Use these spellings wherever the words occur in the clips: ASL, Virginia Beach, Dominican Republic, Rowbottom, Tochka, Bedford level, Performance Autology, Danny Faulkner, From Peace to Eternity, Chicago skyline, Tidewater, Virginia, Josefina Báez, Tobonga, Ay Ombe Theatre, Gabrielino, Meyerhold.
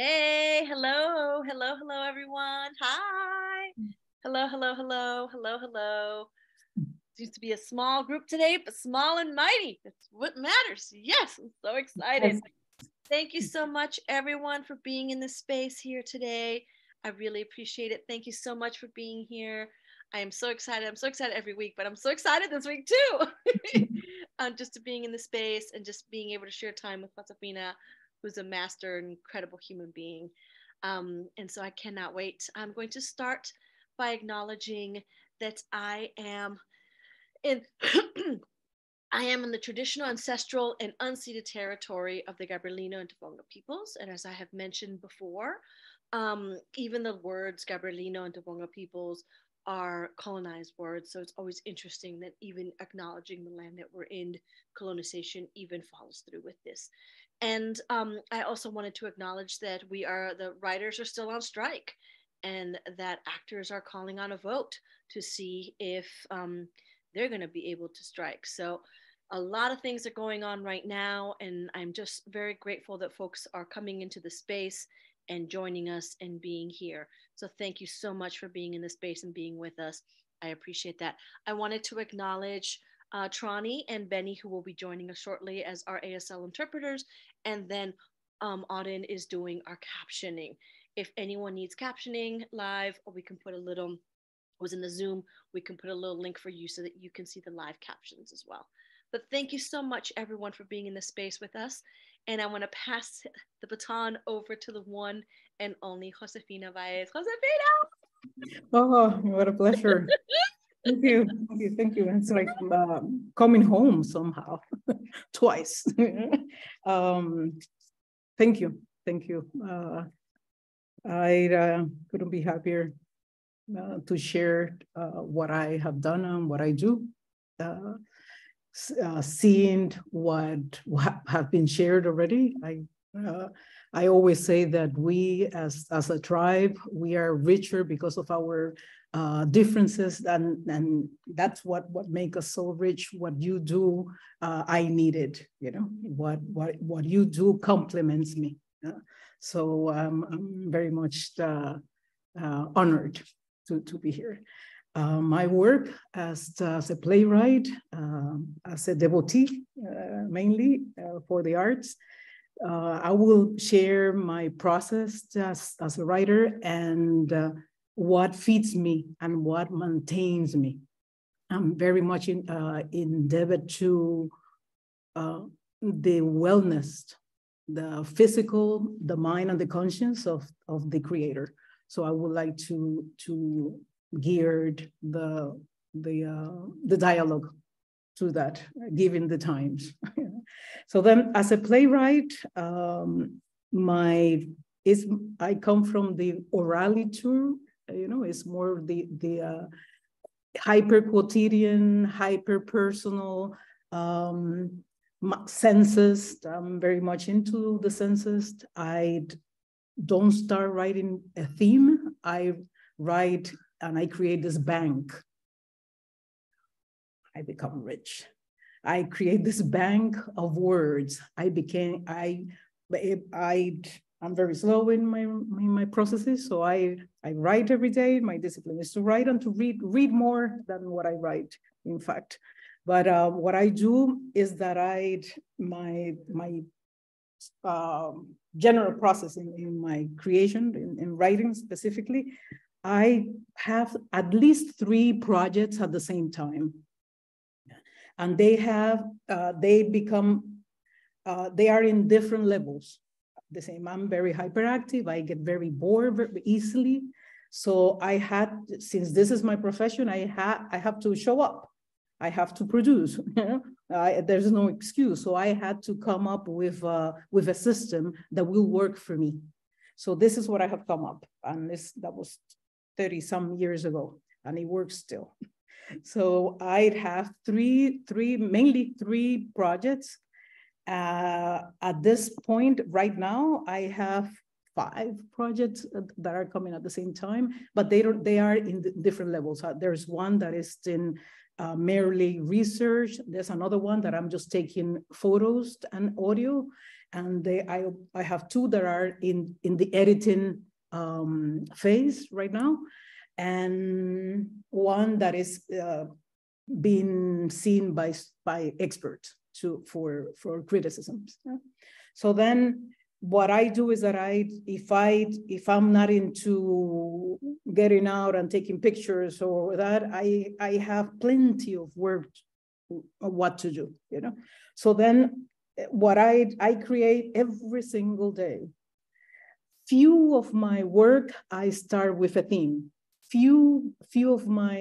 Hey, hello, hello, hello, everyone. Hi. Hello, hello, hello, hello, hello. Used to be a small group today, but small and mighty. That's what matters. Yes, I'm so excited. Thank you so much, everyone, for being in this space here today. I really appreciate it. Thank you so much for being here. I am so excited. I'm so excited every week, but I'm so excited this week too. Just to being in the space and just being able to share time with Josefina, who's a master and incredible human being. And so I cannot wait. I'm going to start by acknowledging that I am in in the traditional, ancestral, and unceded territory of the Gabrielino and Tobonga peoples. And as I have mentioned before, even the words Gabrielino and Tobonga peoples are colonized words. So it's always interesting that even acknowledging the land that we're in, colonization even follows through with this. And I also wanted to acknowledge that the writers are still on strike, and that actors are calling on a vote to see if they're going to be able to strike. So a lot of things are going on right now, and I'm just very grateful that folks are coming into the space and joining us and being here. So thank you so much for being in the space and being with us. I appreciate that. I wanted to acknowledge Trani and Benny, who will be joining us shortly as our ASL interpreters, and then Auden is doing our captioning. If anyone needs captioning live, or we can put a little, was in the Zoom, we can put a little link for you so that you can see the live captions as well. But thank you so much, everyone, for being in this space with us. And I want to pass the baton over to the one and only Josefina Báez. Josefina! Oh, what a pleasure. Thank you. Thank you. Thank you. It's like coming home somehow, twice. Thank you. Thank you. I couldn't be happier to share what I have done and what I do, seeing what have been shared already. I always say that we as a tribe, we are richer because of our differences, and that's what makes us so rich. What you do, I need it. You know, what you do complements me. So I'm very much honored to be here. My work as a playwright, as a devotee, mainly for the arts. I will share my process as a writer, and what feeds me and what maintains me. I'm very much endeavored to the wellness, the physical, the mind, and the conscience of the creator. So I would like to geared the dialogue to that, given the times. So then, as a playwright, I come from the oralitur. You know, it's more the hyper quotidian, hyper personal senses. I'm very much into the senses. I don't start writing a theme. I write and I create this bank. I become rich. I create this bank of words. I'm very slow in my processes. So I write every day. My discipline is to write and to read more than what I write, in fact. But what I do is that my general process in my creation, in writing specifically, I have at least 3 projects at the same time, and they are in different levels. The same. I'm very hyperactive. I get very bored very easily, so I had, since this is my profession, I have to show up. I have to produce. There's no excuse. So I had to come up with a system that will work for me. So this is what I have come up, and that was 30 some years ago, and it works still. So I'd have mainly three projects. At this point right now, I have 5 projects that are coming at the same time, but they are in different levels. There's one that is in merely research. There's another one that I'm just taking photos and audio. And I have 2 that are in the editing phase right now. And one that is being seen by experts for criticisms. Yeah. So then what I do is that if I'm not into getting out and taking pictures or that, I have plenty of work what to do, you know? So then what I create every single day. Few of my work, I start with a theme. Few of my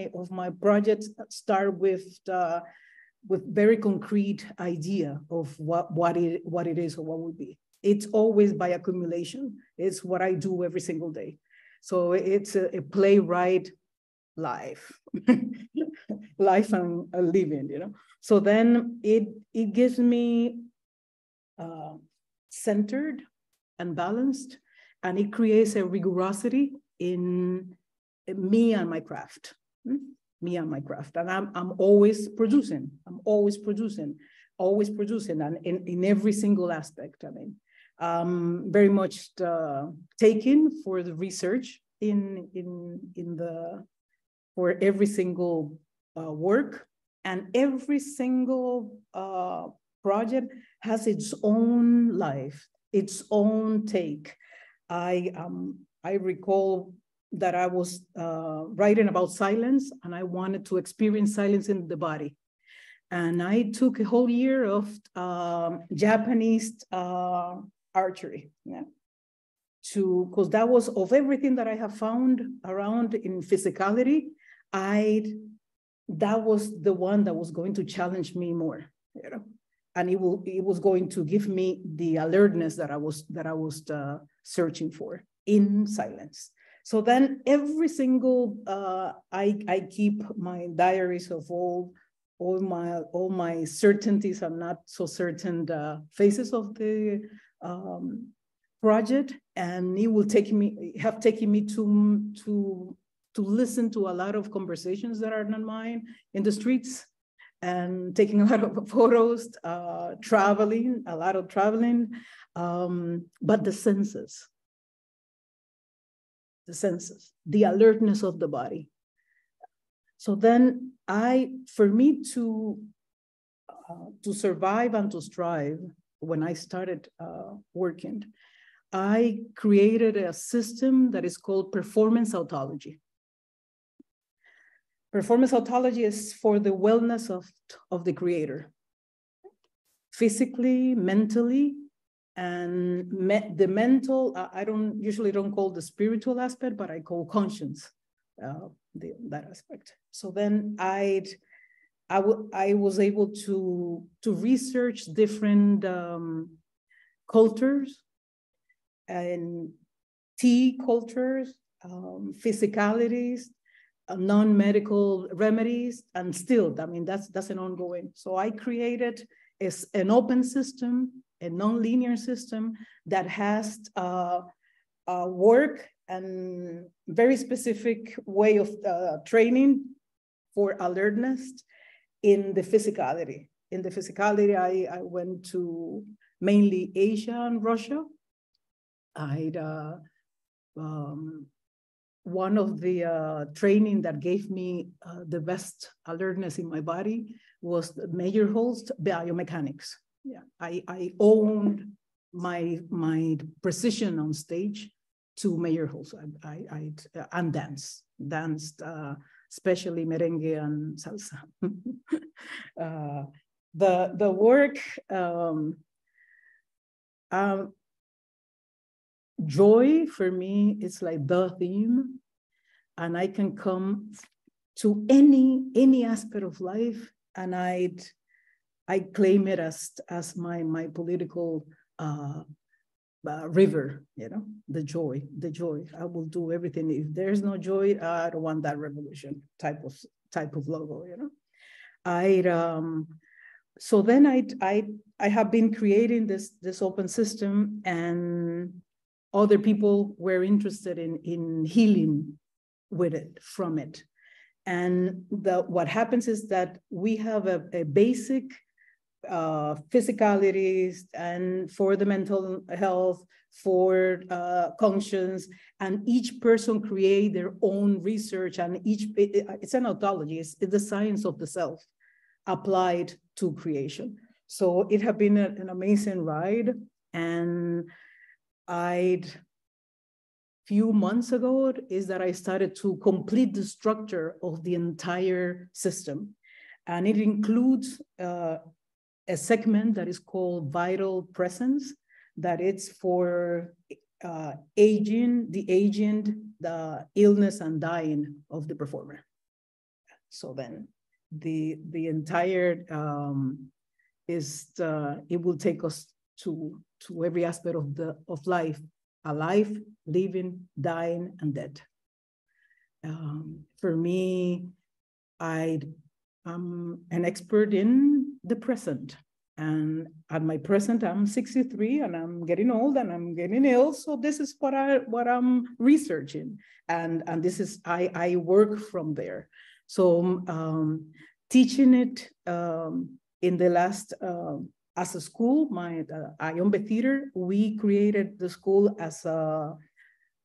projects start with very concrete idea of what it is or what would be. It's always by accumulation. It's what I do every single day. So it's a playwright life, life and living, you know? So then it gives me centered and balanced, and it creates a rigorosity in me and my craft. Me and my craft. And I'm always producing. I'm always producing, and in every single aspect. I mean, very much taken for the research for every single work, and every single project has its own life, its own take. I recall that I was writing about silence, and I wanted to experience silence in the body. And I took a whole year of Japanese archery, yeah, because that was of everything that I have found around in physicality, that was the one that was going to challenge me more, you know, and it was going to give me the alertness that I was searching for in silence. So then every single, I keep my diaries of all my certainties and not so certain phases of the project. And it will have taken me to listen to a lot of conversations that are not mine in the streets, and taking a lot of photos, traveling, but the senses. The senses, the alertness of the body. So then for me to survive and to strive, when I started working, I created a system that is called Performance Autology. Performance Autology is for the wellness of the creator, physically, mentally, and the mental, I usually don't call the spiritual aspect, but I call conscience that aspect. So then I was able to research different cultures, and tea cultures, physicalities, non-medical remedies, and still, I mean, that's an ongoing. So I created an open system, a non-linear system that has work and very specific way of training for alertness in the physicality. In the physicality, I went to mainly Asia and Russia. One of the training that gave me the best alertness in my body was the Meyerhold biomechanics. Yeah, I owned my precision on stage to Meyerhold. And danced, especially merengue and salsa. The work, joy for me, it's like the theme, and I can come to any aspect of life, and I claim it as my political river, you know, the joy. I will do everything. If there's no joy, I don't want that revolution type of logo, you know. So then I have been creating this open system, and other people were interested in healing with it, from it. And what happens is that we have a basic physicalities and for the mental health, for conscience, and each person create their own research, and it's an autology, it's the science of the self applied to creation. So it had been an amazing ride, and few months ago is that I started to complete the structure of the entire system. And it includes a segment that is called Vital Presence, that it's for aging, the agent, the illness and dying of the performer. So then the entire it will take us to every aspect of life. Alive, living, dying, and dead. For me, I am an expert in the present. And at my present, I'm 63, and I'm getting old, and I'm getting ill. So this is what I'm researching, and this is I work from there. So teaching it in the last. As a school, my Ay Ombe Theatre, we created the school as a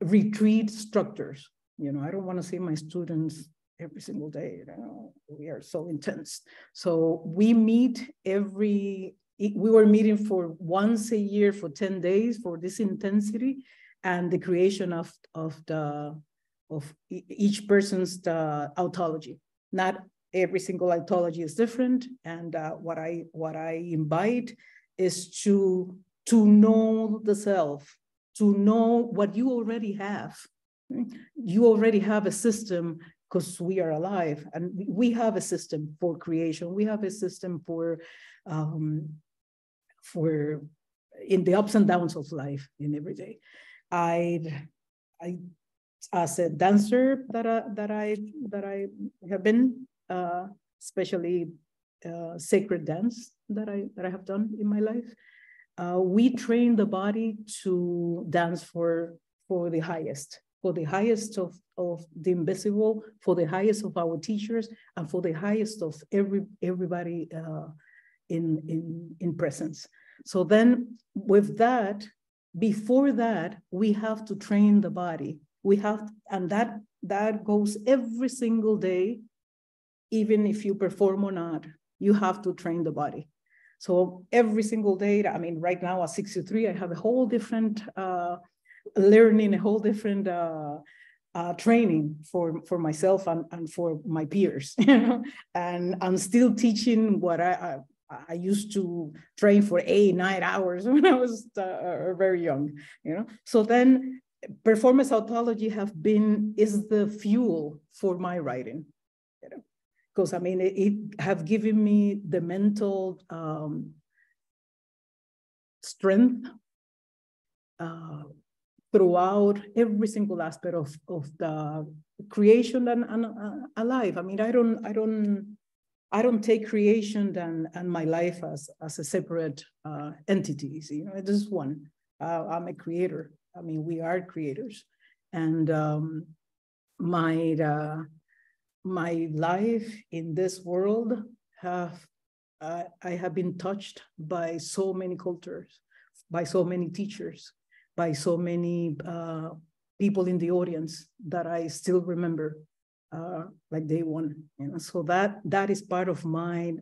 retreat structures. You know, I don't want to see my students every single day. You know, we are so intense. So we meet we were meeting for once a year for 10 days for this intensity and the creation of each person's autology. Every single autology is different, and what I invite is to know the self, to know what you already have. You already have a system because we are alive, and we have a system for creation. We have a system for in the ups and downs of life in every day. I as a dancer that I have been. Especially sacred dance that I have done in my life. We train the body to dance for the highest of the invisible, for the highest of our teachers, and for the highest of everybody in presence. So then with that, before that, we have to train the body. And that goes every single day. Even if you perform or not, you have to train the body. So every single day, I mean, right now at 63, I have a whole different learning, a whole different training for myself and for my peers. And I'm still teaching what I used to train for 8, 9 hours when I was very young, you know? So then performance autology is the fuel for my writing, you know? Because I mean, it have given me the mental strength throughout every single aspect of the creation and life. I mean, I don't take creation and my life as a separate entities. You know, it is one. I'm a creator. I mean, we are creators, and my life in this world I have been touched by so many cultures, by so many teachers, by so many people in the audience that I still remember like day one. You know? So that is part of the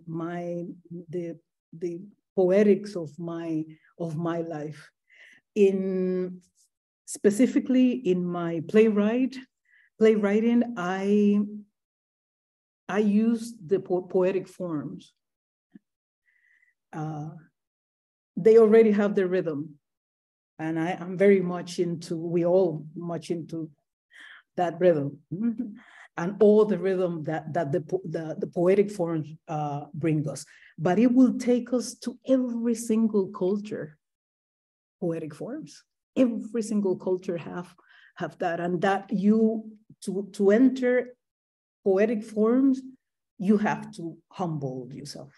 poetics of my life. Specifically in my playwriting, I use the poetic forms. They already have their rhythm. And I'm very much into that rhythm. And all the rhythm that the poetic forms bring us. But it will take us to every single culture, poetic forms. Every single culture have that. And that to enter poetic forms, you have to humble yourself,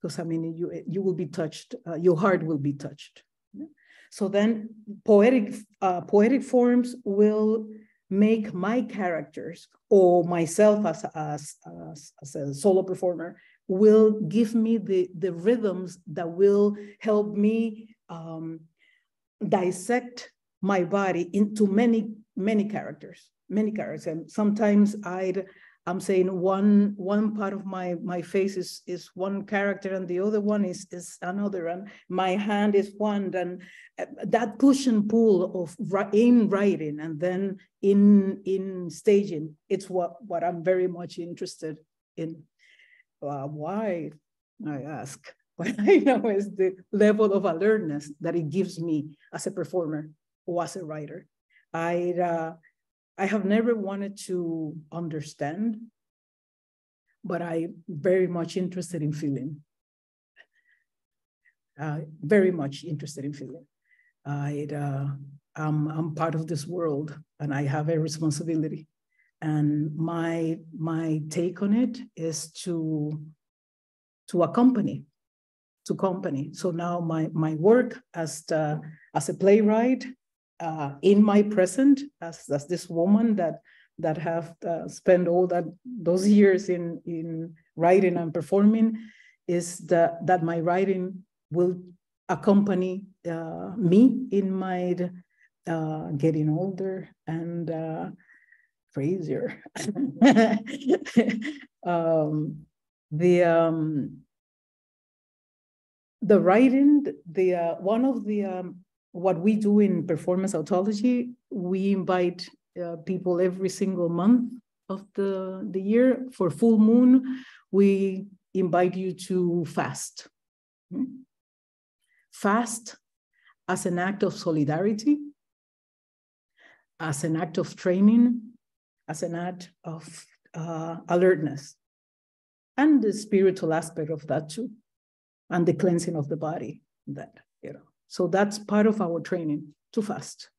because I mean, you will be touched. Your heart will be touched. So then poetic forms will make my characters or myself as a solo performer will give me the rhythms that will help me dissect my body into many characters, And sometimes I'm saying one part of my face is one character and the other one is another, and my hand is one, and that push and pull of in writing and then in staging, it's what I'm very much interested in. Why, I ask? What I know is the level of alertness that it gives me as a performer or as a writer. I have never wanted to understand, but I'm very much interested in feeling. I'm part of this world and I have a responsibility. And my take on it is to accompany, to company. So now my work as a playwright, in my present, as this woman that have spent all those years in writing and performing, is that my writing will accompany me in my getting older and crazier. The writing, one of the what we do in Performance Autology, we invite people every single month of the year. For full moon, we invite you to fast. Fast as an act of solidarity, as an act of training, as an act of alertness, and the spiritual aspect of that too, and the cleansing of the body, that, you know. So that's part of our training, to fast.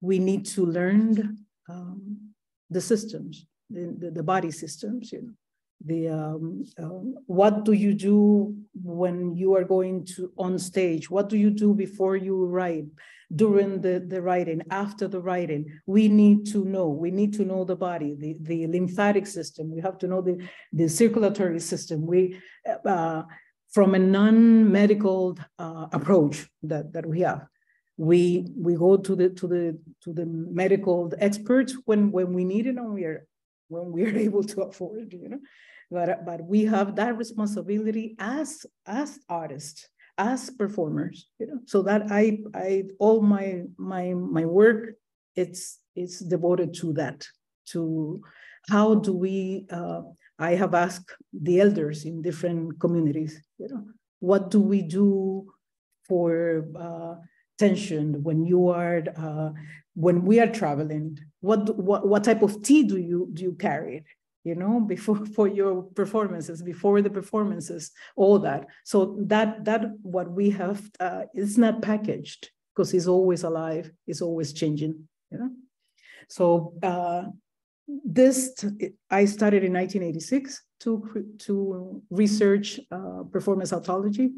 We need to learn the systems, the body systems. You know, what do you do when you are going to on stage? What do you do before you write? During the writing, after the writing? We need to know. We need to know the body, the lymphatic system. We have to know the circulatory system. We. From a non-medical approach that we have, we go to the medical experts when we need it and when we are able to afford it, you know. But we have that responsibility as artists, as performers, you know. So that I all my work, it's devoted to that. To how do we? I have asked the elders in different communities, you know, what do we do for tension when we are traveling? What type of tea do you carry, you know, before for your performances, before the performances, all that. So that what we have is not packaged because it's always alive, it's always changing, you know. So. I started in 1986 to research performance autology,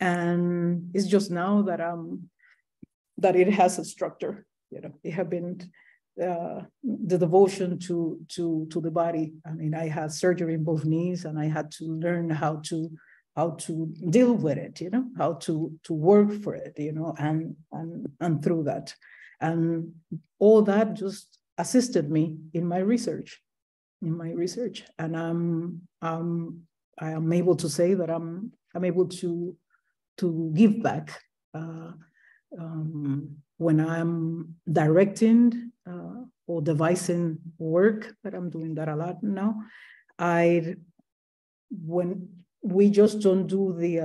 and it's just now that it has a structure. You know, it have been the devotion to the body. I mean, I had surgery in both knees, and I had to learn how to deal with it. You know, how to work for it. You know, and through that, and all that just assisted me in my research, and I am able to say that I'm able to give back when I'm directing or devising work, that I'm doing that a lot now. When we just don't do the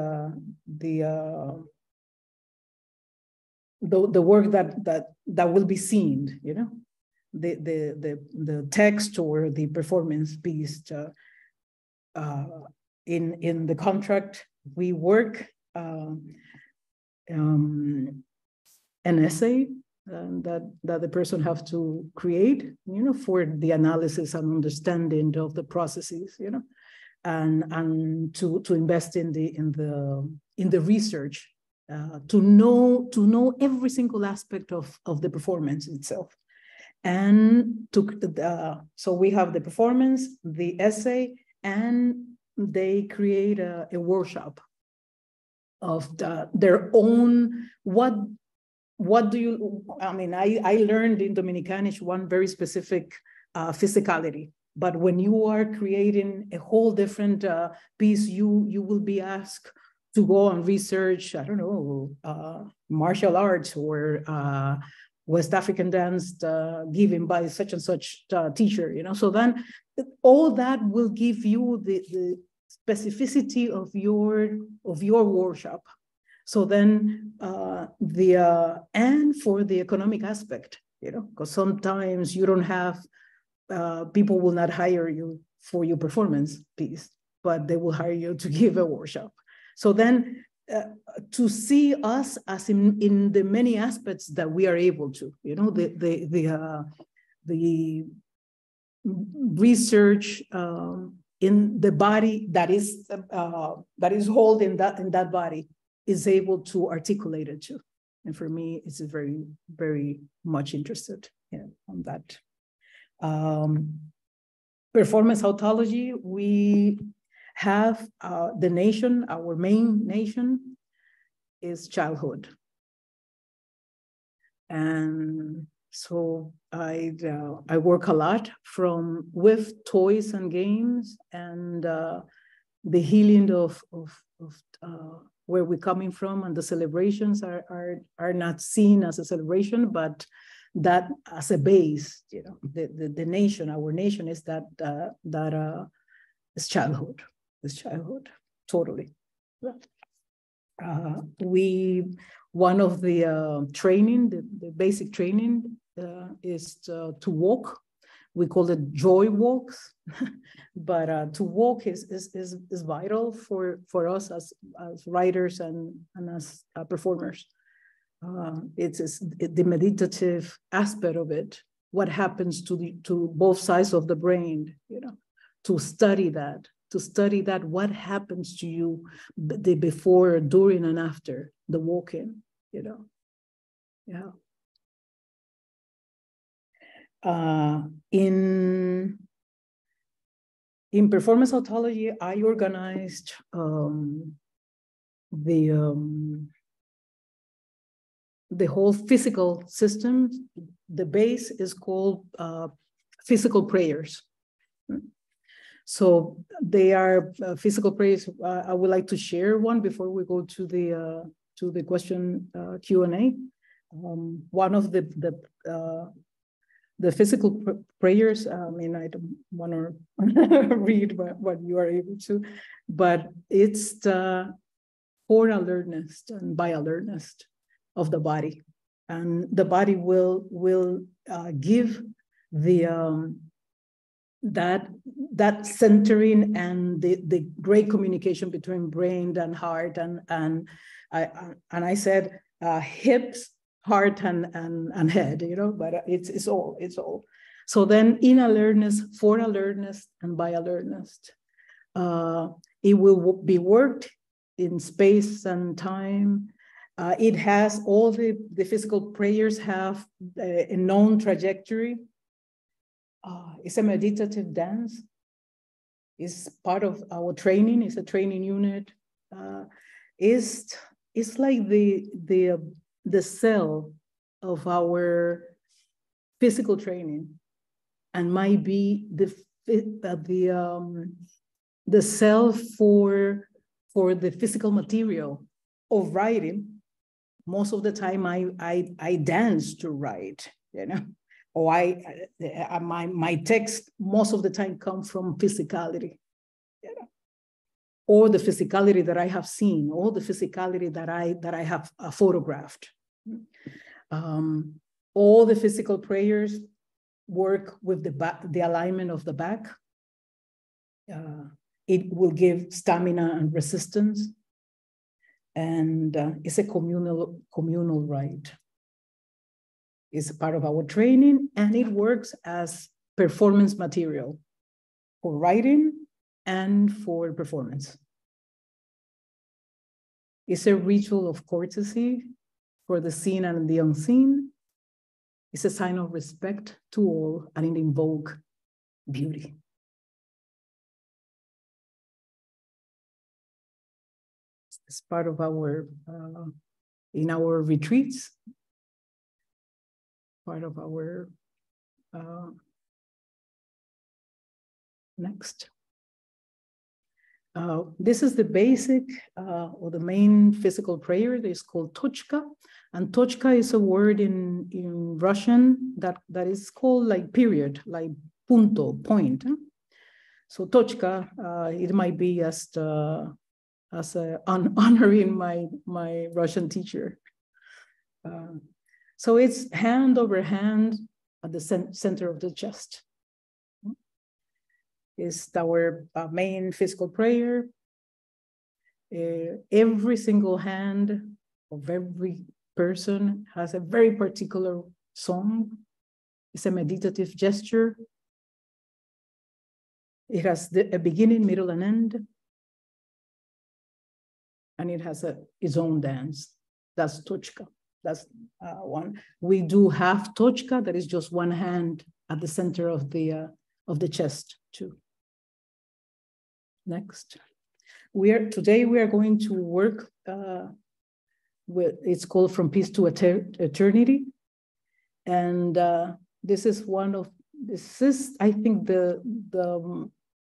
work that will be seen, you know. The text or the performance piece in the contract, we work an essay that the person has to create, you know, for the analysis and understanding of the processes, you know, and to invest in the research to know every single aspect of the performance itself. And so we have the performance, the essay, and they create a workshop of their own. What do you, I mean, I learned in Dominicanish one very specific physicality, but when you are creating a whole different piece, you will be asked to go and research, I don't know, martial arts or West African dance given by such and such teacher, you know? So then all that will give you the specificity of your workshop. So then and for the economic aspect, you know, because sometimes you don't have, people will not hire you for your performance piece, but they will hire you to give a workshop. So then to see us as in the many aspects that we are able to, you know, the research in the body that is holding that in that body is able to articulate it too. And for me, it's very, very much interested in on that. Performance autology, we have the nation, our main nation is childhood. And so I work a lot with toys and games and the healing of where we're coming from, and the celebrations are not seen as a celebration, but that as a base, you know, the nation, our nation is that is childhood. It's childhood, totally. Yeah. The basic training is to walk. We call it joy walks, but to walk is vital for us as writers and as performers. It's the meditative aspect of it. What happens to both sides of the brain? You know, to study that. What happens to you the before, during, and after the walking? You know, yeah. In performance autology, I organized the whole physical system. The base is called physical prayers. So they are physical prayers. I would like to share one before we go to the question Q&A. One of the physical prayers, I mean, I don't want to read what you are able to, but it's the for alertness and by alertness of the body. And the body will give that centering and the great communication between brain and heart. And I said hips, heart and head, you know, but it's all. So then in alertness, for alertness, and by alertness, it will be worked in space and time. It has all the physical prayers have a known trajectory. It's a meditative dance. It's part of our training. It's a training unit. It's like the cell of our physical training, and might be the cell for the physical material of writing. Most of the time, I dance to write, you know, or my text most of the time come from physicality, you know, or the physicality that I have seen, or the physicality that I have photographed. All the physical prayers work with the alignment of the back. It will give stamina and resistance, and it's a communal rite. It's a part of our training, and it works as performance material for writing and for performance. It's a ritual of courtesy for the seen and the unseen. It's a sign of respect to all, and it invokes beauty. It's part of our, in our retreats, part of our, next. This is the basic or the main physical prayer that is called Tochka. And Tochka is a word in Russian that is called like period, like punto, point. So Tochka, it might be as honoring my Russian teacher. So it's hand over hand at the center of the chest. Is our main physical prayer. Every single hand of every person has a very particular song. It's a meditative gesture. It has a beginning, middle, and end. And it has its own dance. That's Tochka. That's one. We do have Tochka, that is just one hand at the center of the chest, too. Next, today we are going to work with, it's called From Peace to Eternity, and this is I think the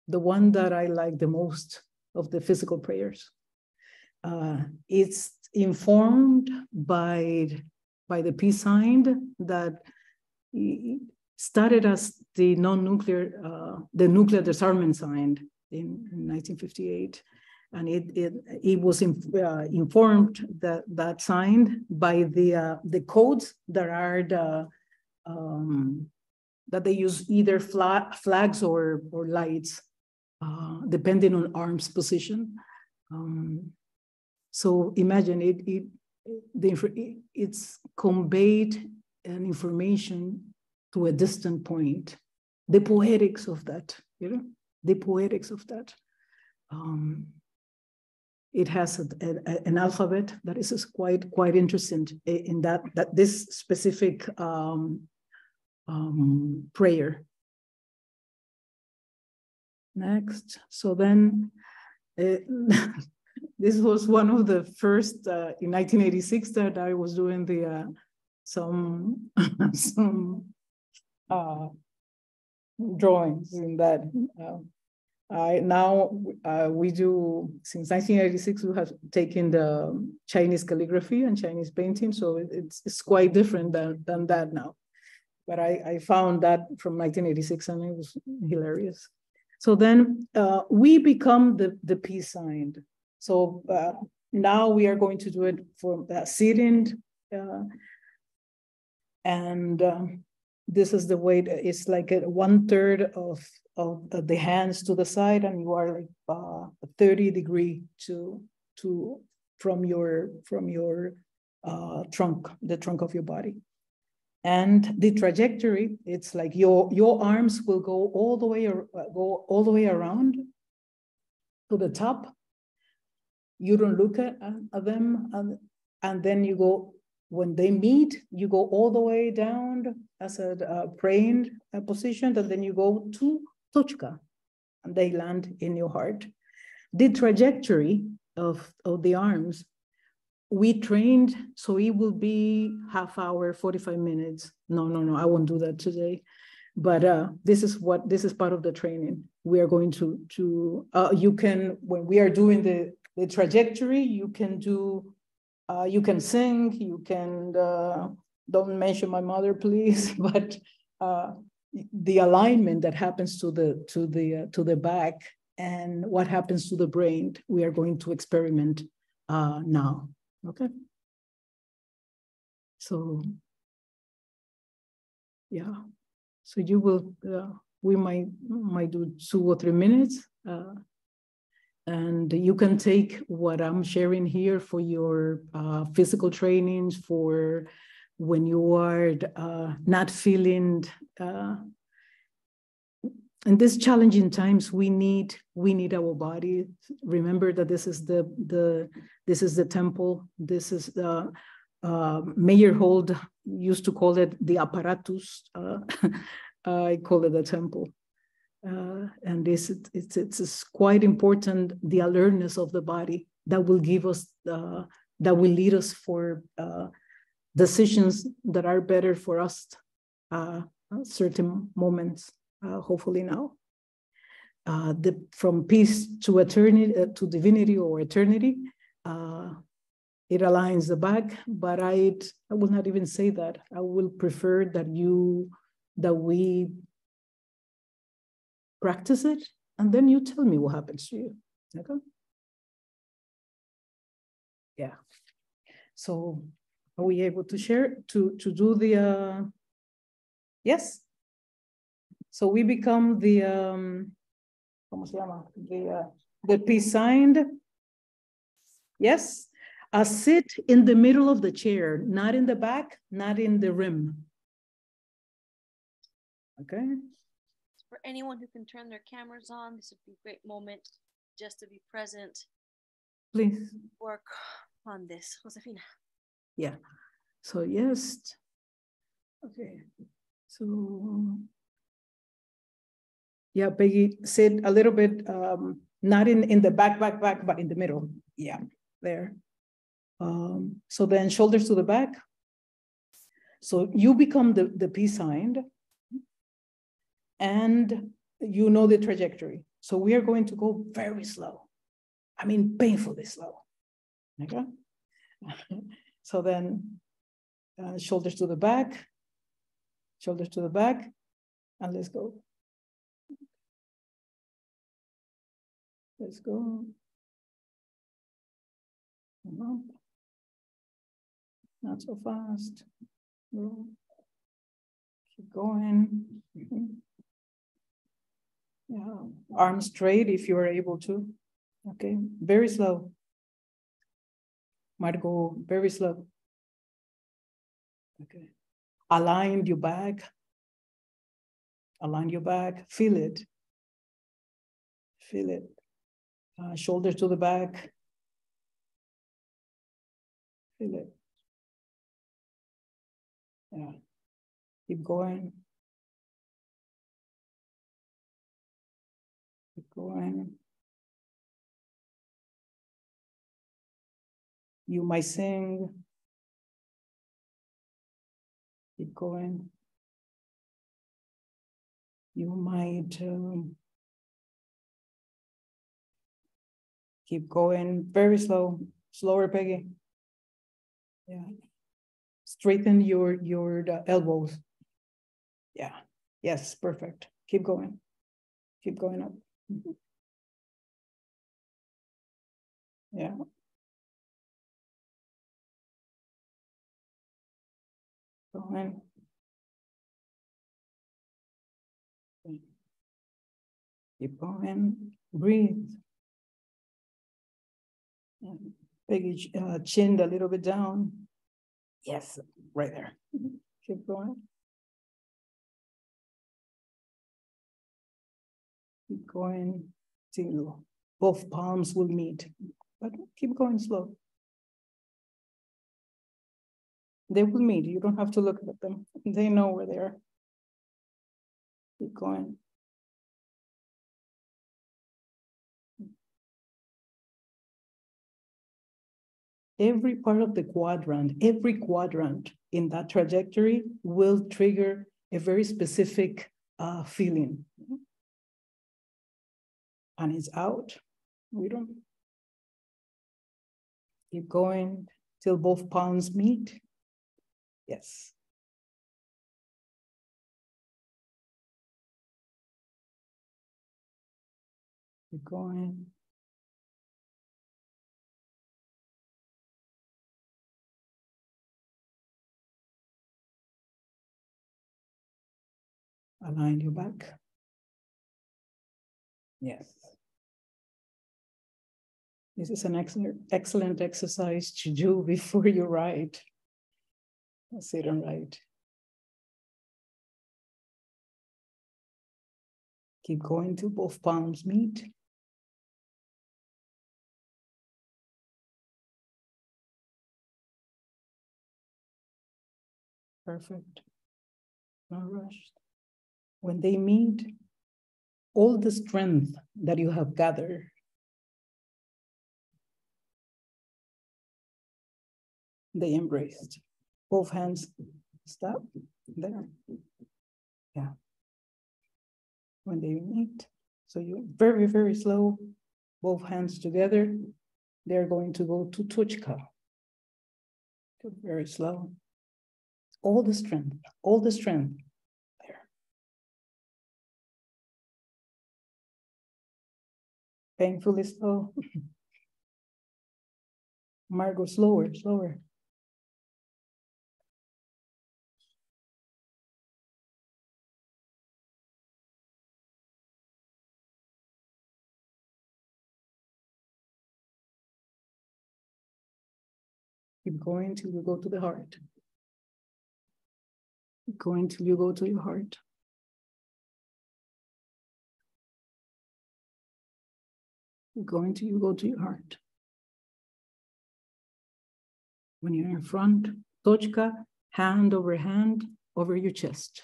one that I like the most of the physical prayers. It's informed by the peace sign that started as the non-nuclear, the nuclear disarmament sign. In 1958, and it was informed that signed by the codes that are that they use either flags or lights, depending on arms position. So imagine it's conveyed an information to a distant point. The poetics of that, you know. The poetics of that. It has an alphabet that is quite interesting in that this specific prayer. Next, so then this was one of the first in 1986 that I was doing the some some drawings in that. We do, since 1986, we have taken the Chinese calligraphy and Chinese painting, so it's quite different than that now. But I found that from 1986, and it was hilarious. So then we become the peace sign. So now we are going to do it for sitting, and this is the way. It's like 1/3 of the hands to the side, and you are like 30 degrees from your trunk, the trunk of your body. And the trajectory, it's like your arms will go all the way around to the top. You don't look at them, and then you go. When they meet, you go all the way down as a praying position, and then you go to Tochka, and they land in your heart. The trajectory of the arms, we trained, so it will be half hour, 45 minutes. No, I won't do that today. But this is part of the training. We are going to you can, when we are doing the trajectory, you can do, you can sing, you can, don't mention my mother, please, but the alignment that happens to the back and what happens to the brain, we are going to experiment now, okay? So, yeah, so you will, we might do 2 or 3 minutes. And you can take what I'm sharing here for your physical trainings, for when you are not feeling in these challenging times, we need our body. Remember that this is the temple. This is the Meyerhold used to call it the apparatus. I call it a temple. And it's quite important, the alertness of the body that will give us, that will lead us for decisions that are better for us at certain moments, hopefully now. From peace to eternity, to divinity or eternity, it aligns the back, but I will not even say that. I will prefer that we practice it, and then you tell me what happens to you, okay? Yeah, so are we able to share, to do the, yes? So we become the, ¿cómo se llama? The peace sign, yes? Sit in the middle of the chair, not in the back, not in the rim, okay? For anyone who can turn their cameras on, this would be a great moment just to be present. Please work on this, Josefina. Yeah. So yes. Okay. So yeah, Peggy said a little bit, not in the back, but in the middle. Yeah, there. So then shoulders to the back. So you become the peace sign. And you know the trajectory. So we are going to go very slow. I mean, painfully slow. Okay? So then shoulders to the back, and let's go. Let's go. Not so fast. No. Keep going. Mm-hmm. Yeah, arms straight if you are able to. Okay, very slow. Might go very slow. Okay, align your back. Align your back. Feel it. Feel it. Shoulder to the back. Feel it. Yeah, keep going. Going. You might sing. Keep going. You might keep going very slow, slower, Peggy. Yeah. Straighten your elbows. Yeah. Yes. Perfect. Keep going. Keep going up. Mm-hmm. Yeah. Go in. Keep going. Breathe. Peggy, chin a little bit down. Yes, right there. Keep going. Keep going till both palms will meet, but keep going slow. They will meet. You don't have to look at them. They know where they are. Keep going. Every part of the quadrant, every quadrant in that trajectory will trigger a very specific feeling. And it's out. We don't keep going till both palms meet. Yes. Keep going. Align your back. Yes. This is an excellent exercise to do before you write. Sit and write. Keep going till both palms meet. Perfect. Not rushed. When they meet, all the strength that you have gathered they embraced. Both hands stop there. Yeah. When they meet, so you very, very slow, both hands together. They're going to go to Tochka. Very slow. All the strength there. Painfully slow. Margot, slower, slower. Keep going till you go to the heart. Keep going till you go to your heart. Keep going till you go to your heart. When you're in front, Tochka, hand over your chest.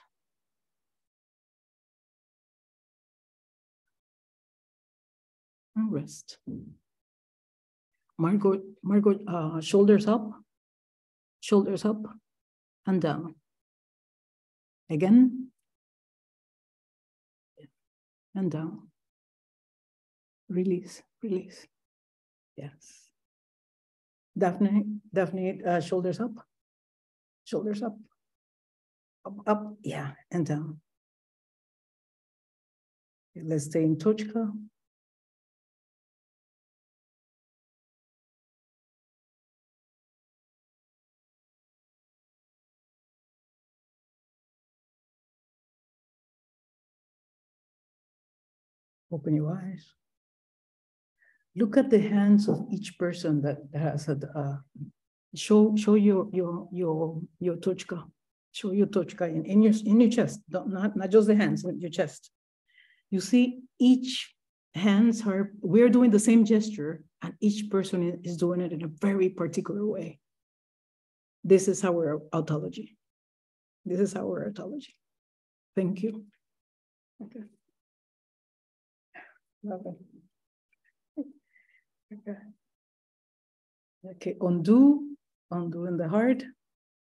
And rest. Margot, shoulders up, and down. Again, and down. Release, release. Yes. Daphne, shoulders up, up, yeah, and down. Okay, let's stay in Tochka. Open your eyes. Look at the hands of each person that has a show your Tochka. Show your Tochka in your chest. Not just the hands, but your chest. You see, each hands are, we're doing the same gesture, and each person is doing it in a very particular way. This is our autology. This is our autology. Thank you. Okay. Love it. Okay. Okay, undo in the heart,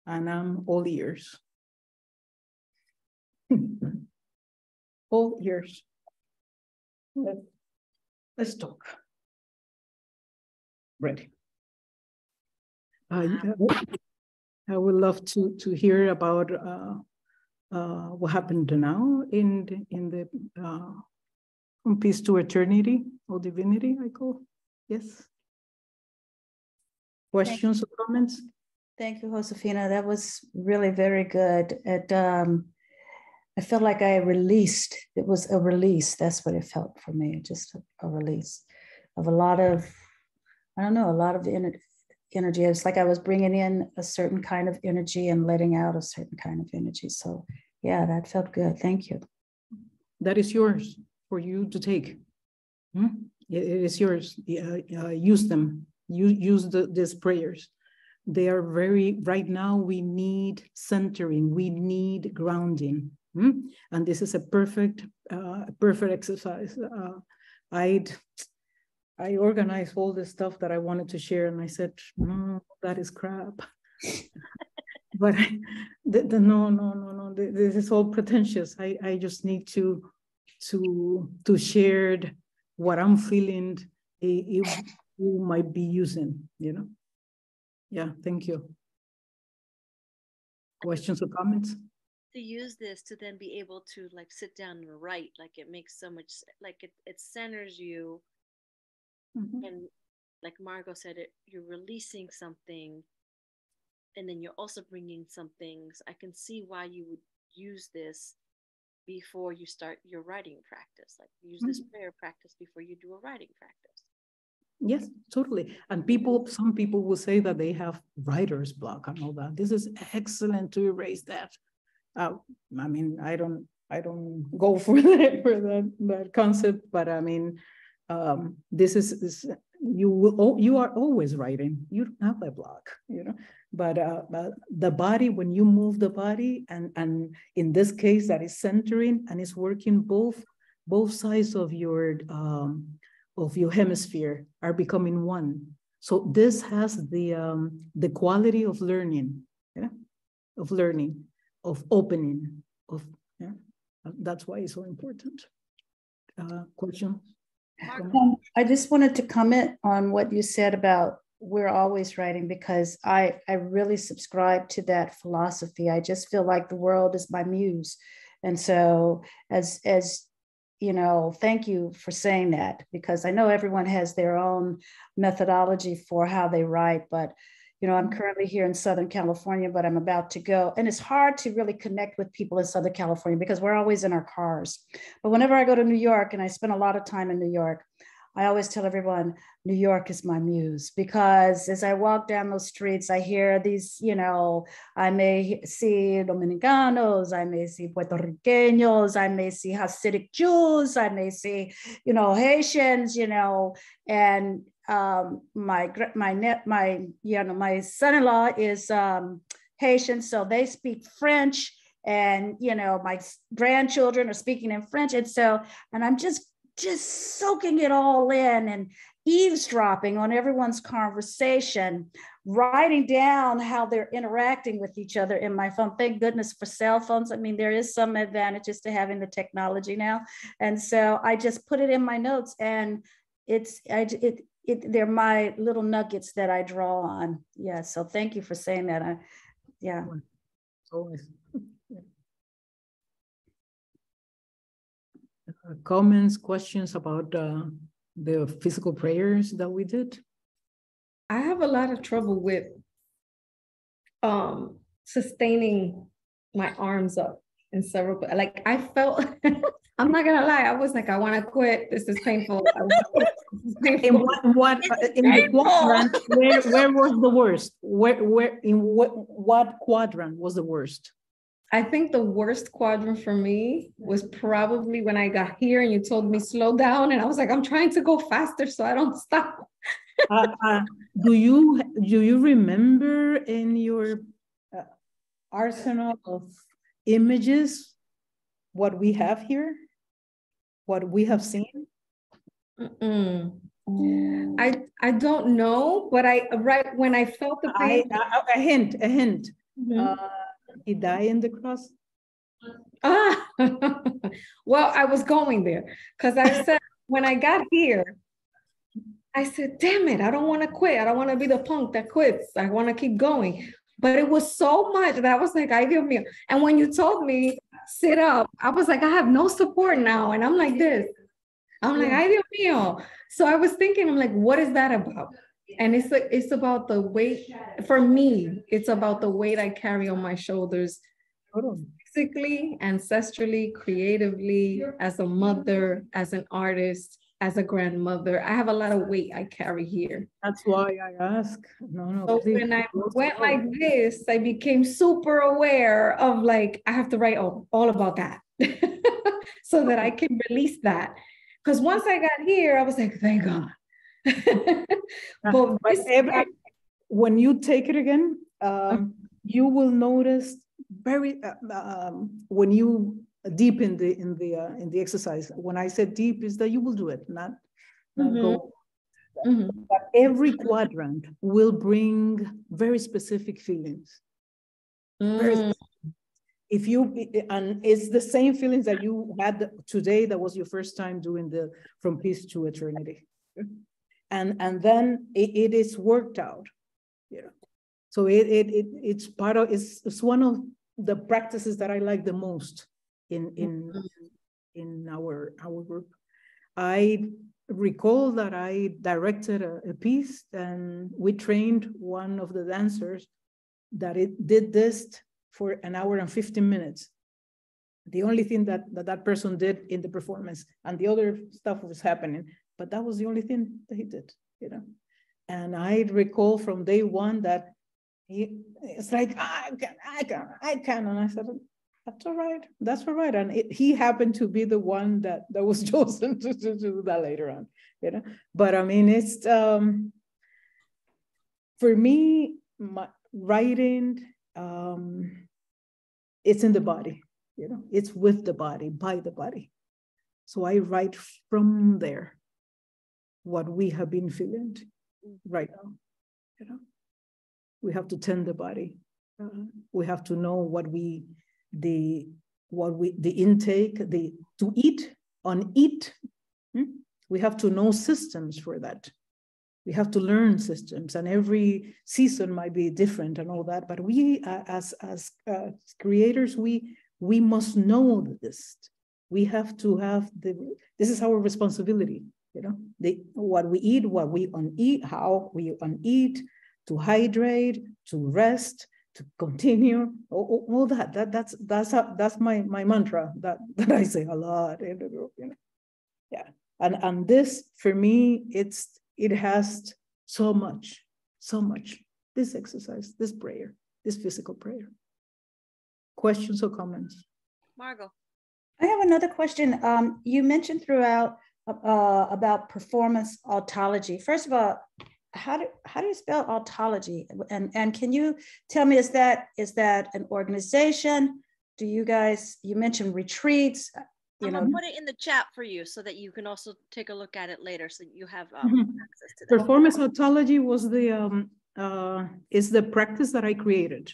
and I'm all ears. All ears. Let's talk. Ready. I would love to hear about what happened now in the From Peace to Eternity, or Divinity, I call. Yes. Questions or comments? Thank you, Josefina. That was really very good. It, I felt like I released. It was a release. That's what it felt for me. Just a release of a lot of, I don't know, a lot of energy. It's like I was bringing in a certain kind of energy and letting out a certain kind of energy. So yeah, that felt good. Thank you. That is yours for you to take. Hmm? It is yours. Use them. Use these prayers. They are very, right now we need centering. We need grounding. And this is a perfect exercise. I organized all the stuff that I wanted to share, and I said, that is crap. But no. This is all pretentious. I just need to share what I'm feeling, you might be using, you know? Yeah, thank you. Questions or comments? To use this to then be able to like sit down and write, like it makes so much, like it centers you. Mm-hmm. And like Margot said, you're releasing something and then you're also bringing some things. I can see why you would use this before you start your writing practice, like use this prayer practice before you do a writing practice. Yes, totally. And some people will say that they have writer's block and all that. This is excellent to erase that. I mean, I don't, I don't go for that concept, but I mean, this is you are always writing. You don't have a block, you know. But the body, when you move the body, and in this case, that is centering and it's working both sides of your hemisphere are becoming one. So this has the quality of learning, yeah? Of learning, of opening, of yeah. That's why it's so important. Question. I just wanted to comment on what you said about we're always writing, because I really subscribe to that philosophy. I just feel like the world is my muse. And so as you know, thank you for saying that, because I know everyone has their own methodology for how they write, but you know, I'm currently here in Southern California, but I'm about to go. And it's hard to really connect with people in Southern California because we're always in our cars. But whenever I go to New York, and I spend a lot of time in New York, I always tell everyone, New York is my muse, because as I walk down those streets, I hear these, you know, I may see Dominicanos, I may see Puerto Ricanos, I may see Hasidic Jews, I may see, you know, Haitians, you know, and my you know, my son-in-law is Haitian, so they speak French, and you know, my grandchildren are speaking in French, and so, and I'm just soaking it all in and eavesdropping on everyone's conversation, writing down how they're interacting with each other in my phone. Thank goodness for cell phones. I mean, there is some advantages to having the technology now, and so I just put it in my notes, and they're my little nuggets that I draw on. Yeah, so thank you for saying that. Yeah. Always. Comments, questions about the physical prayers that we did? I have a lot of trouble with sustaining my arms up in several, like I felt, I'm not gonna lie, I was like, I wanna quit, this is painful. In what quadrant, where was the worst? In what quadrant was the worst? I think the worst quadrant for me was probably when I got here and you told me slow down, and I was like, I'm trying to go faster so I don't stop. Do you remember in your arsenal of images what we have here, what we have seen? I don't know, but right when I felt the pain. A hint. Mm-hmm. He died in the cross. Well, I was going there, because I said when I got here, I said, damn it, I don't want to quit. I don't want to be the punk that quits. I want to keep going. But it was so much that I was like, I give me. And when you told me sit up, I was like, I have no support now. And I'm like this. I'm like, ay Dios mío. So I was thinking, I'm like, what is that about? And it's about the weight, for me, it's about the weight I carry on my shoulders, physically, ancestrally, creatively, as a mother, as an artist, as a grandmother. I have a lot of weight I carry here. That's why I ask. No. So please, when I went like this, I became super aware of like, I have to write all about that so that I can release that. Because once I got here, I was like, thank God. When you take it again, you will notice very when you deep in the exercise. When I said deep, is that you will do it, not go. Mm-hmm. But every quadrant will bring very specific feelings. Very specific. If you, and it's the same feelings that you had today. That was your first time doing the From Peace to Eternity. And then it is worked out, you know. So it's part of, it's one of the practices that I like the most in our group. I recall that I directed a piece, and we trained one of the dancers that it did this for an hour and 15 minutes. The only thing that person did in the performance, and the other stuff was happening. But that was the only thing that he did, you know. And I recall from day one that it's like, I can. And I said, That's all right. That's all right. And he happened to be the one that was chosen to do that later on, you know. But I mean, it's for me, my writing, it's in the body, you know. It's with the body, by the body. So I write from there what we have been feeling right now, you know. We have to tend the body. We have to know the intake, to eat, on eat. We have to know systems for that. We have to learn systems, and every season might be different and all that, but we as creators, we must know this. We have to have this is our responsibility, you know, what we eat, what we uneat, how we uneat, to hydrate, to rest, to continue, all that. That's my mantra that I say a lot in the group, you know. Yeah. And this for me, it has so much. This exercise, this prayer, this physical prayer. Questions or comments? Margot. I have another question. You mentioned throughout about performance autology. First of all, how do you spell autology? And can you tell me, is that an organization? Do you guys, you mentioned retreats? I'm gonna put it in the chat for you so that you can also take a look at it later, so you have access to that. Performance autology was is the practice that I created.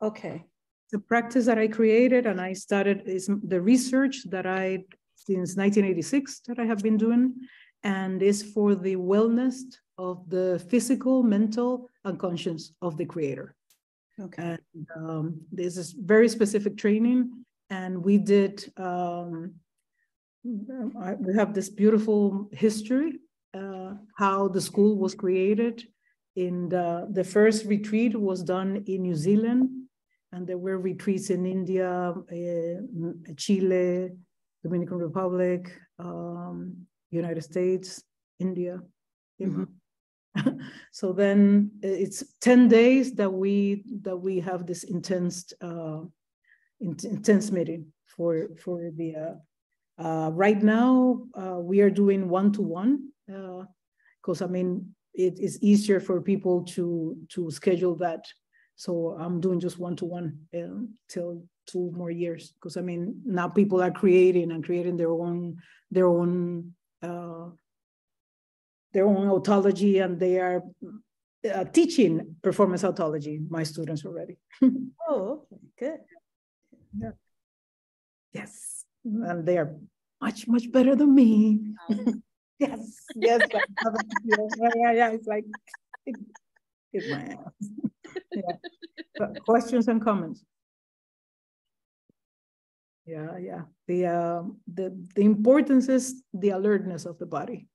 Okay. The practice that I created, and I started, is the research that I, since 1986, that I have been doing, and is for the wellness of the physical, mental, and conscience of the creator. Okay. And, this is very specific training, and we did, we have this beautiful history, how the school was created. In the first retreat was done in New Zealand, and there were retreats in India, Chile, Dominican Republic, United States, India. Mm-hmm. So then it's 10 days that we have this intense meeting for the right now we are doing one-to-one, because I mean it is easier for people to schedule that, so I'm doing just one-to-one till 2 more years, because I mean now people are creating their own autology, and they are teaching performance autology, my students already. Oh, okay, good. Yeah. Yes, and they are much, much better than me. Oh. Yes, yes. Yeah, it's like, it's my ass. Yeah. Questions and comments? Yeah. The importance is the alertness of the body,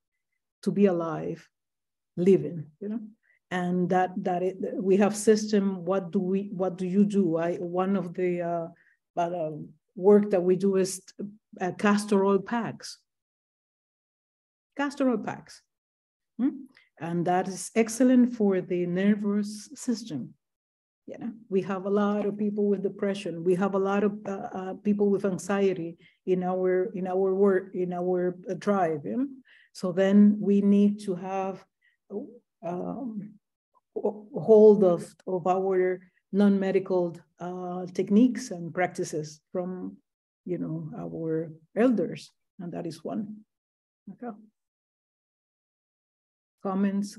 to be alive, living, you know, and that we have system. What do you do? One of the work that we do is castor oil packs. Castor oil packs, and that is excellent for the nervous system. You know, we have a lot of people with depression. We have a lot of people with anxiety in our work, in our tribe. You know? So then we need to have hold of our non-medical techniques and practices from, you know, our elders, and that is one. Okay. Comments,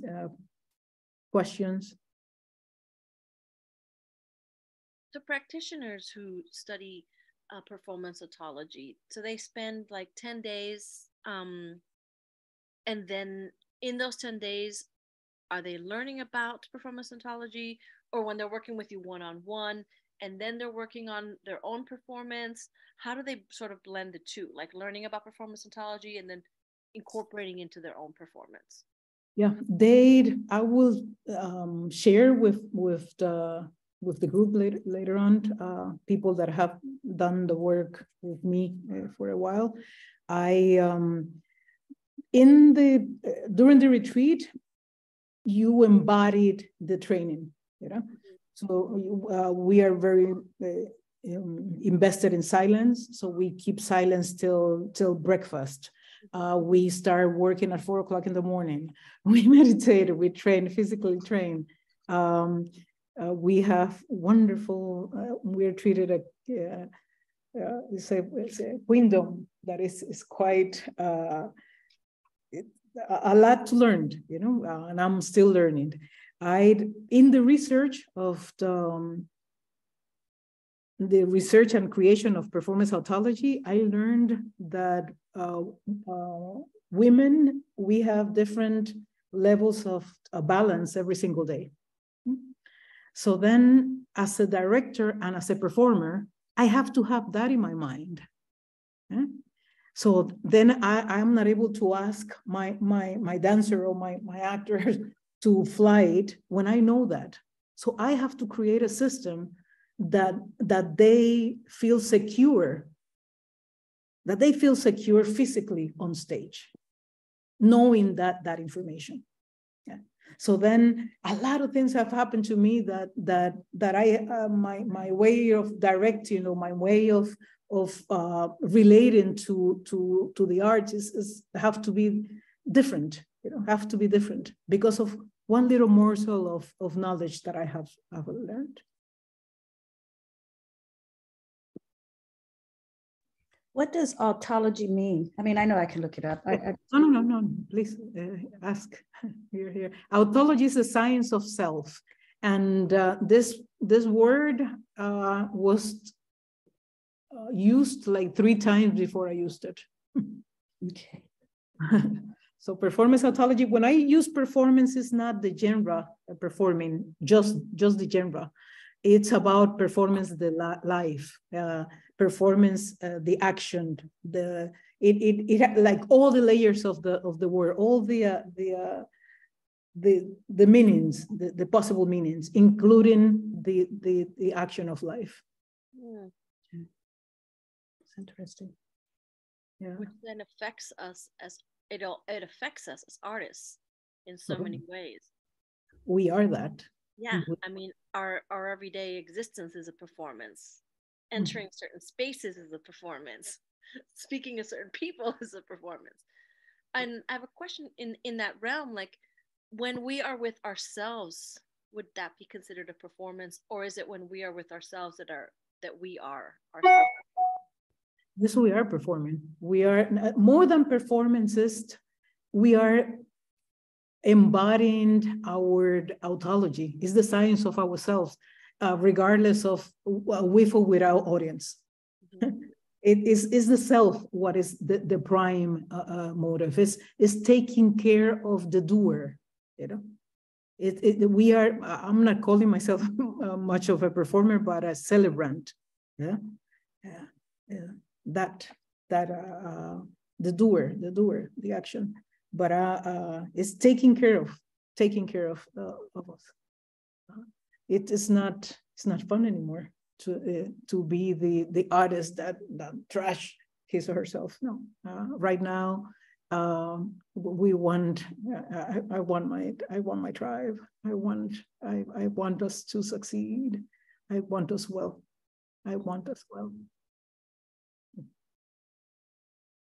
questions? The practitioners who study performance autology, so they spend like 10 days and then in those 10 days, are they learning about performance ontology, or when they're working with you one-on-one and then they're working on their own performance? How do they sort of blend the two, like learning about performance ontology and then incorporating into their own performance? Yeah, I will share with the group later on, people that have done the work with me for a while. During the retreat, you embodied the training, you know. So we are very invested in silence, so we keep silence till breakfast. We start working at 4 o'clock in the morning. We meditate, we train, physically train. We have wonderful, we're treated at it's a window that is quite a lot to learn, you know, and I'm still learning. In the research of the research and creation of performance autology, I learned that women, we have different levels of balance every single day. So then as a director and as a performer, I have to have that in my mind. Yeah? So then I'm not able to ask my dancer or my actor to fly it when I know that. So I have to create a system that they feel secure, physically on stage, knowing that information. Yeah. So then a lot of things have happened to me that I my way of directing or my way of relating to the arts is have to be different. You know, have to be different because of one little morsel of knowledge that I have learned. What does autology mean? I mean, I know I can look it up. No, please ask. You're here. Autology is a science of self. And this word was used like 3 times before I used it. Okay. So performance autology, when I use performance, it's not the genre performing, just the genre. It's about performance, the life, performance, the action, it like all the layers of the word, all the meanings, the possible meanings, including the action of life. Yeah. It's interesting. Yeah. Which then affects us as it affects us as artists in so many ways. We are that. Yeah, I mean, our everyday existence is a performance. Entering certain spaces is a performance. Speaking to certain people is a performance. And I have a question in that realm, like when we are with ourselves, would that be considered a performance? Or is it when we are with ourselves that we are ourselves? Yes, we are performing. We are more than performances. We are embodying our autology. It's the science of ourselves, regardless of with or without audience. Mm-hmm. It is the self what is the prime motive. It's taking care of the doer. You know, we are. I'm not calling myself much of a performer, but a celebrant. Yeah, yeah, yeah. The doer, the action, but it's taking care of us. It is not, it's not fun anymore to be the artist that trash his or herself. No, right now we want. I want my tribe. I want us to succeed. I want us well.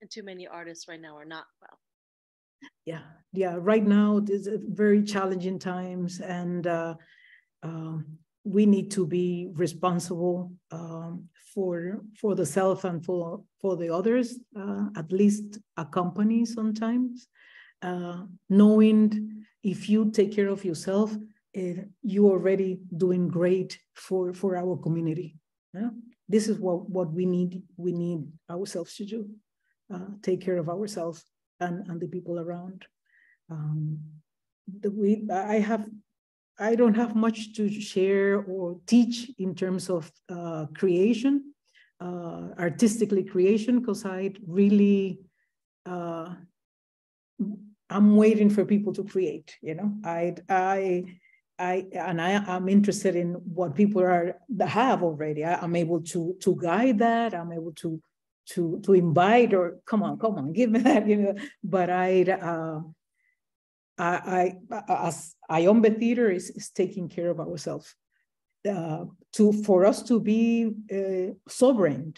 And too many artists right now are not well. Yeah. Right now, it's very challenging times, and we need to be responsible for the self and for the others. At least accompany sometimes, knowing if you take care of yourself, you're already doing great for our community. Yeah? This is what we need. We need ourselves to do. Take care of ourselves and the people around. I don't have much to share or teach in terms of creation, artistically creation, because I really, I'm waiting for people to create. You know, I'm interested in what people have already. I'm able to guide that. I'm able to invite or come on, give me that, you know. But Ay Ombe Theatre is taking care of ourselves. for us to be sovereign,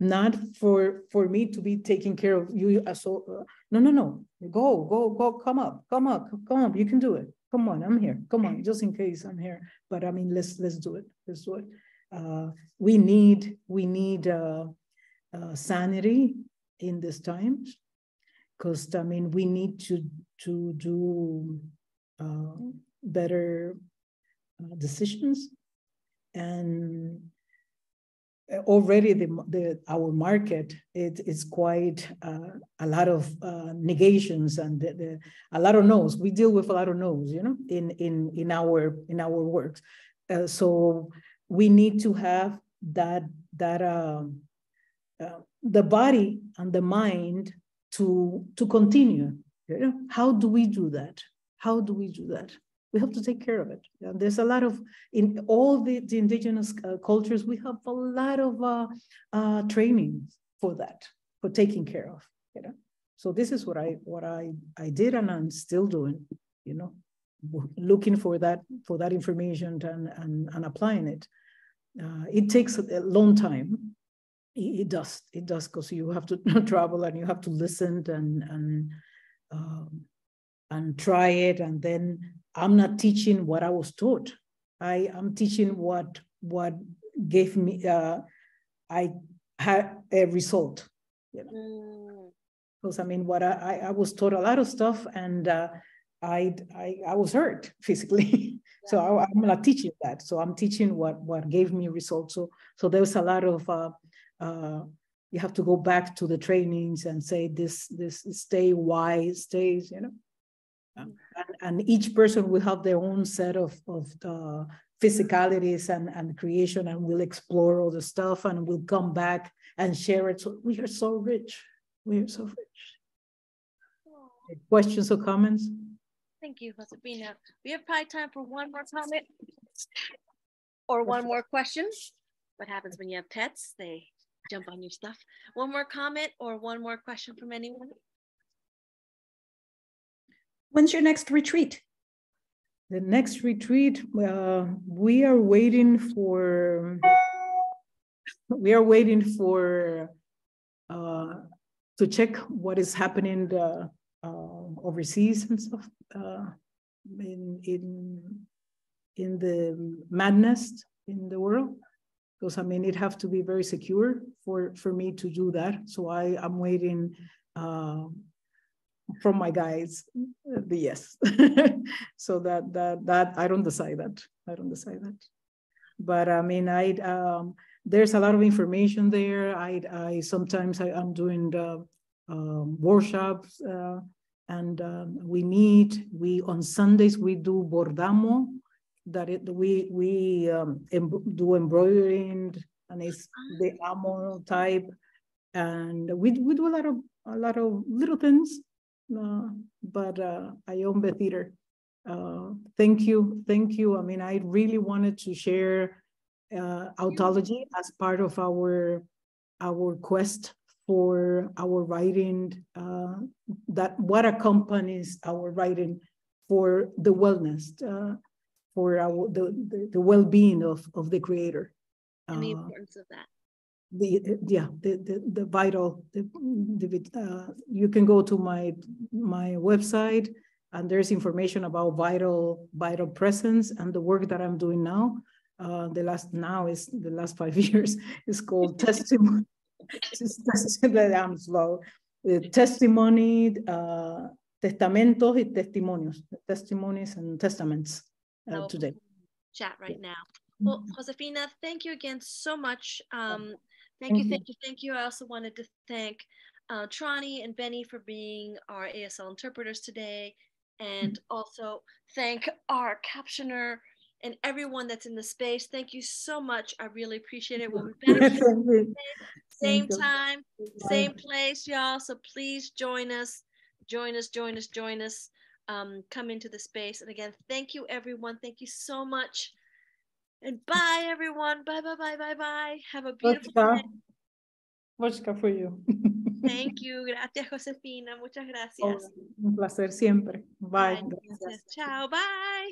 not for me to be taking care of you. No. Go, come up. You can do it. Come on, I'm here. Come on, just in case I'm here. But I mean, let's do it. We need sanity in these times, because I mean, we need to do better decisions. And already our market, it's quite a lot of negations and a lot of no's. We deal with a lot of no's, you know, in our works. So we need to have that the body and the mind to continue. You know, how do we do that? We have to take care of it. And there's a lot of, in all the indigenous cultures, we have a lot of training for that, for taking care of, you know? So this is what I did, and I'm still doing, you know, looking for that information and applying it. It takes a long time. It does, because you have to travel and you have to listen and try it, and then I'm not teaching what I was taught. I am teaching what gave me I had a result, you know. Because I mean, what I was taught a lot of stuff, and I was hurt physically. Yeah. So I'm not teaching that. So I'm teaching what gave me results. So there was a lot of you have to go back to the trainings and say this stay wise, stays, you know. And each person will have their own set of physicalities and creation, and will explore all the stuff and will come back and share it. So we are so rich. Aww. Questions or comments? Thank you, Josefina. We have probably time for one more comment or one more question. What happens when you have pets? They jump on your stuff. One more comment or one more question from anyone? When's your next retreat? The next retreat, we are waiting for. To check what is happening overseas and stuff in the madness in the world. Because I mean, it have to be very secure for me to do that. So I'm waiting. From my guys, the yes. So that I don't decide that. But I mean, there's a lot of information there. I sometimes I'm doing the workshops, and we meet. We on Sundays we do bordamo, we do embroidering, and it's the amo type, and we do a lot of little things. But Ay Ombe Theatre, thank you. I mean, I really wanted to share autology as part of our quest for our writing, that what accompanies our writing for the wellness, for the well-being of the creator, and the importance of that. The vital. You can go to my website, and there's information about vital presence and the work that I'm doing now. The last 5 years is called testimony. I'm slow. Testimony, testamentos y testimonios, testimonies and testaments today. Chat right now. Well, Josefina, thank you again so much. Thank you. I also wanted to thank Trani and Benny for being our ASL interpreters today, and also thank our captioner and everyone that's in the space. Thank you so much. I really appreciate it. We'll be back same time, same place, y'all. So please join us. Come into the space. And again, thank you, everyone. Thank you so much. And bye, everyone. Bye. Have a beautiful day. Tochka for you. Thank you. Gracias, Josefina. Muchas gracias. Oh, un placer siempre. Bye. Gracias. Chao. Bye.